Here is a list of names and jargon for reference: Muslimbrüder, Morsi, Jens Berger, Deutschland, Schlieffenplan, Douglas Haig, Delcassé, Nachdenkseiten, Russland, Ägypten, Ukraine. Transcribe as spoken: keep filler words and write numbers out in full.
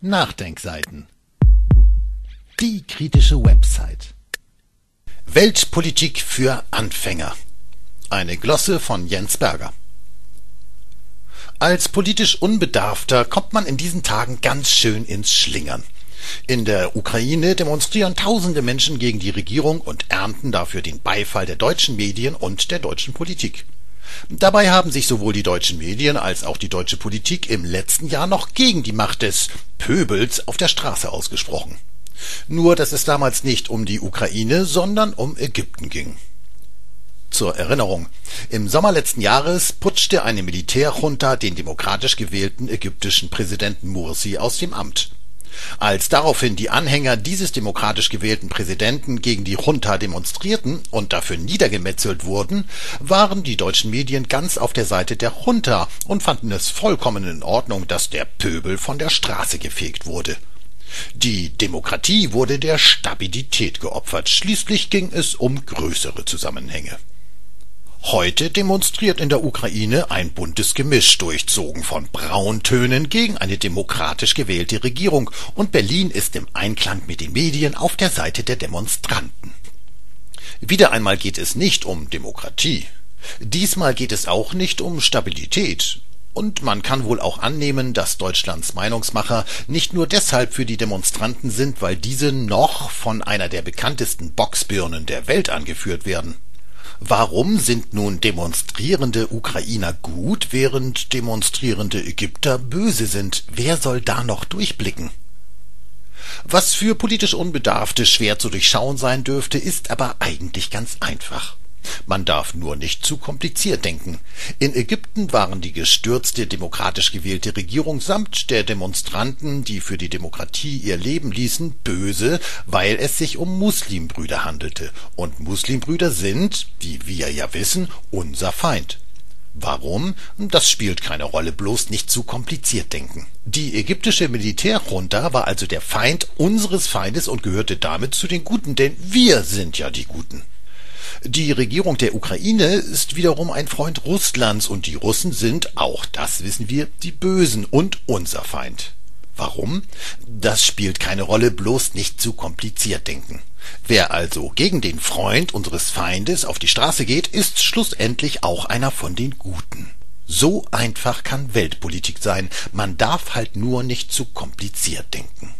Nachdenkseiten. Die kritische Website. Weltpolitik für Anfänger. Eine Glosse von Jens Berger. Als politisch Unbedarfter kommt man in diesen Tagen ganz schön ins Schlingern. In der Ukraine demonstrieren tausende Menschen gegen die Regierung und ernten dafür den Beifall der deutschen Medien und der deutschen Politik. Dabei haben sich sowohl die deutschen Medien als auch die deutsche Politik im letzten Jahr noch gegen die Macht des Pöbels auf der Straße ausgesprochen. Nur, dass es damals nicht um die Ukraine, sondern um Ägypten ging. Zur Erinnerung: Im Sommer letzten Jahres putschte eine Militärjunta den demokratisch gewählten ägyptischen Präsidenten Morsi aus dem Amt. Als daraufhin die Anhänger dieses demokratisch gewählten Präsidenten gegen die Junta demonstrierten und dafür niedergemetzelt wurden, waren die deutschen Medien ganz auf der Seite der Junta und fanden es vollkommen in Ordnung, dass der Pöbel von der Straße gefegt wurde. Die Demokratie wurde der Stabilität geopfert, schließlich ging es um größere Zusammenhänge. Heute demonstriert in der Ukraine ein buntes Gemisch, durchzogen von Brauntönen, gegen eine demokratisch gewählte Regierung, und Berlin ist im Einklang mit den Medien auf der Seite der Demonstranten. Wieder einmal geht es nicht um Demokratie. Diesmal geht es auch nicht um Stabilität. Und man kann wohl auch annehmen, dass Deutschlands Meinungsmacher nicht nur deshalb für die Demonstranten sind, weil diese noch von einer der bekanntesten Bocksbirnen der Welt angeführt werden. Warum sind nun demonstrierende Ukrainer gut, während demonstrierende Ägypter böse sind? Wer soll da noch durchblicken? Was für politisch Unbedarfte schwer zu durchschauen sein dürfte, ist aber eigentlich ganz einfach. Man darf nur nicht zu kompliziert denken. In Ägypten waren die gestürzte, demokratisch gewählte Regierung samt der Demonstranten, die für die Demokratie ihr Leben ließen, böse, weil es sich um Muslimbrüder handelte. Und Muslimbrüder sind, wie wir ja wissen, unser Feind. Warum? Das spielt keine Rolle, bloß nicht zu kompliziert denken. Die ägyptische Militärjunta war also der Feind unseres Feindes und gehörte damit zu den Guten, denn wir sind ja die Guten. Die Regierung der Ukraine ist wiederum ein Freund Russlands und die Russen sind, auch das wissen wir, die Bösen und unser Feind. Warum? Das spielt keine Rolle, bloß nicht zu kompliziert denken. Wer also gegen den Freund unseres Feindes auf die Straße geht, ist schlussendlich auch einer von den Guten. So einfach kann Weltpolitik sein, man darf halt nur nicht zu kompliziert denken.